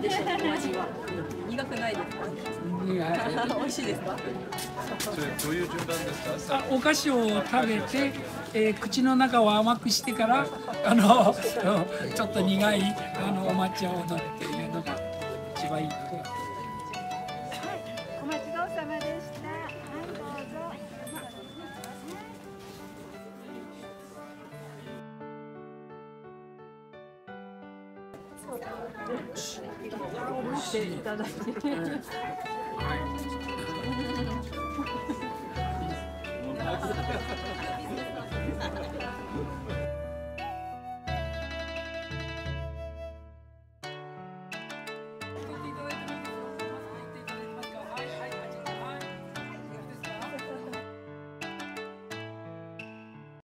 どうでしたお味は？苦くないですか？美味しいですか？それどういう順番ですか？お菓子を食べて、口の中を甘くしてからちょっと苦いお抹茶を飲むっていうのが一番いいので。いただいて